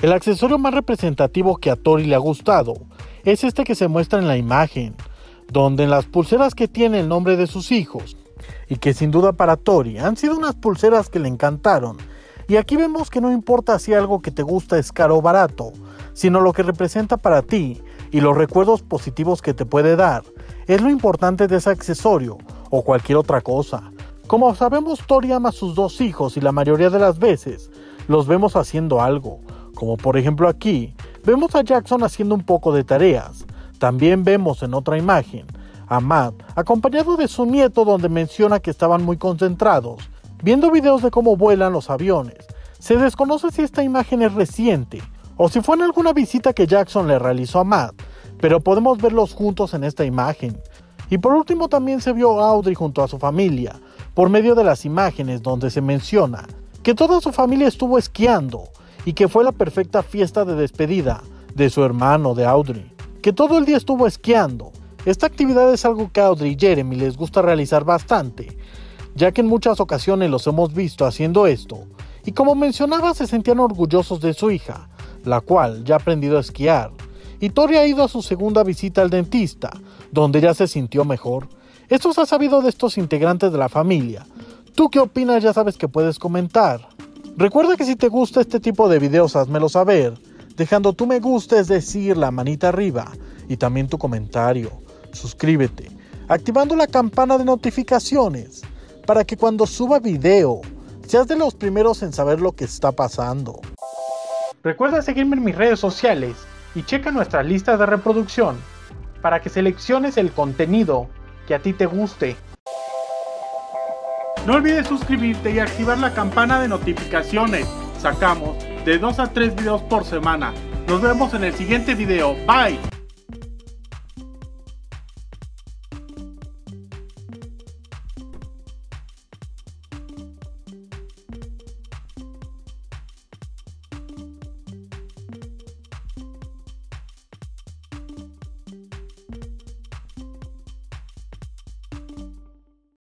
El accesorio más representativo que a Tori le ha gustado es este que se muestra en la imagen, donde en las pulseras que tiene el nombre de sus hijos, y que sin duda para Tori han sido unas pulseras que le encantaron. Y aquí vemos que no importa si algo que te gusta es caro o barato, sino lo que representa para ti y los recuerdos positivos que te puede dar, es lo importante de ese accesorio o cualquier otra cosa. Como sabemos, Tori ama a sus dos hijos y la mayoría de las veces los vemos haciendo algo, como por ejemplo aquí, vemos a Jackson haciendo un poco de tareas. También vemos en otra imagen a Matt acompañado de su nieto, donde menciona que estaban muy concentrados viendo videos de cómo vuelan los aviones. Se desconoce si esta imagen es reciente o si fue en alguna visita que Jackson le realizó a Matt, pero podemos verlos juntos en esta imagen. Y por último también se vio a Audrey junto a su familia por medio de las imágenes, donde se menciona que toda su familia estuvo esquiando y que fue la perfecta fiesta de despedida de su hermano, de Audrey, que todo el día estuvo esquiando. Esta actividad es algo que a Audrey y Jeremy les gusta realizar bastante, ya que en muchas ocasiones los hemos visto haciendo esto, y como mencionaba, se sentían orgullosos de su hija, la cual ya ha aprendido a esquiar, y Tori ha ido a su segunda visita al dentista, donde ya se sintió mejor. Esto se ha sabido de estos integrantes de la familia. ¿Tú qué opinas? Ya sabes que puedes comentar. Recuerda que si te gusta este tipo de videos, házmelo saber, dejando tu me gusta, es decir, la manita arriba, y también tu comentario. Suscríbete, activando la campana de notificaciones, para que cuando suba video, seas de los primeros en saber lo que está pasando. Recuerda seguirme en mis redes sociales y checa nuestras listas de reproducción, para que selecciones el contenido que a ti te guste. No olvides suscribirte y activar la campana de notificaciones. Sacamos de 2 a 3 videos por semana. Nos vemos en el siguiente video. Bye.